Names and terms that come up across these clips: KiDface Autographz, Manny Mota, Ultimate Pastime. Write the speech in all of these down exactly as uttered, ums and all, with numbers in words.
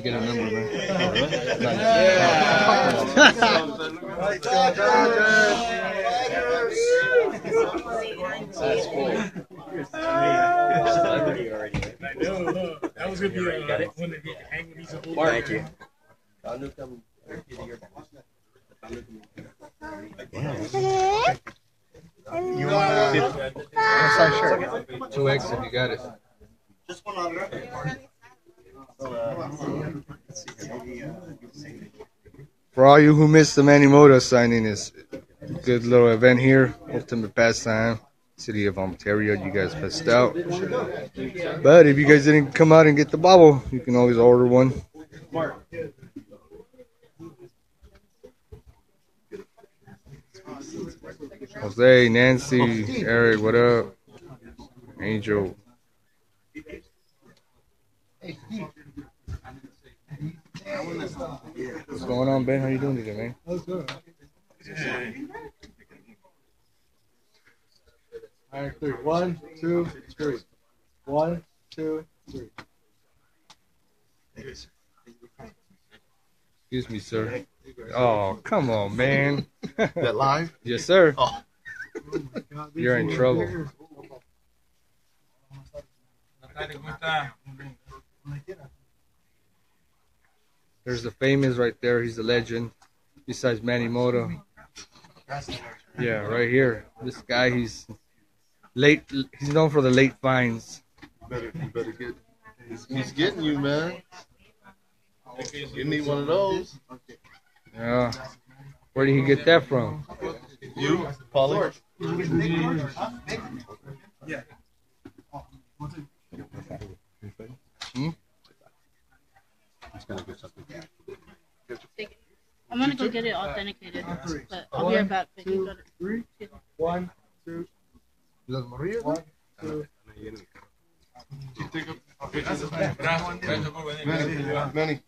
get a number, man. That's cool. I know. That was going to be uh, one that you can hang with these old guys. Thank you. You want a inside shirt? Two eggs if you got it. Just one autograph. For all you who missed the Manny Mota signing, is good little event here. Ultimate Pastime, City of Ontario. You guys missed out. But if you guys didn't come out and get the bobble, you can always order one. Jose, Nancy, Eric, what up? Angel. What's going on, Ben? How you doing today, man? How's it going? All right, three. One, two, three. One, two, three. Excuse me, sir. Oh, come on, man. Is that live? Yes, sir. Oh. You're in trouble. There's the famous right there. He's a legend. Besides Manny Mota. Yeah, right here. This guy, he's late. He's known for the late finds. You better, you better get. He's, he's getting you, man. You need one of those. Yeah. Where did he get that from? You, Paulie. Yeah. Hmm? I'm gonna go get it authenticated, but I'll be right back. One, two, three. One, two. Los Morrillos. One, two. Manny,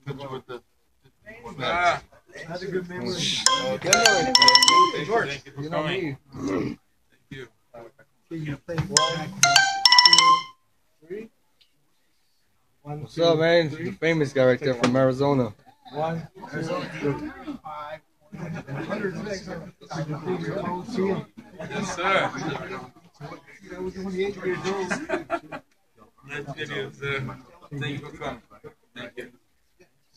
picture with the. That's a good memory. Okay. George, you know me. Thank you. You play one, two, three. One, what's two, up, man? Three. The famous guy right there from Arizona. One, two, five, one hundred six. Yes, sir. That was twenty-eight years old. That's good, sir. Thank you for coming. Thank you.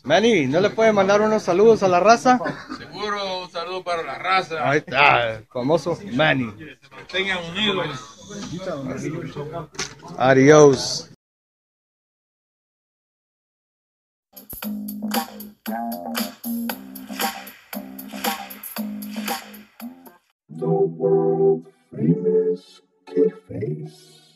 Manny, ¿no le puede mandar unos saludos a la raza? Seguro, un saludo para la raza. Ahí está, el famoso Manny. Que me tengan unidos. Adiós. The world famous KiDface.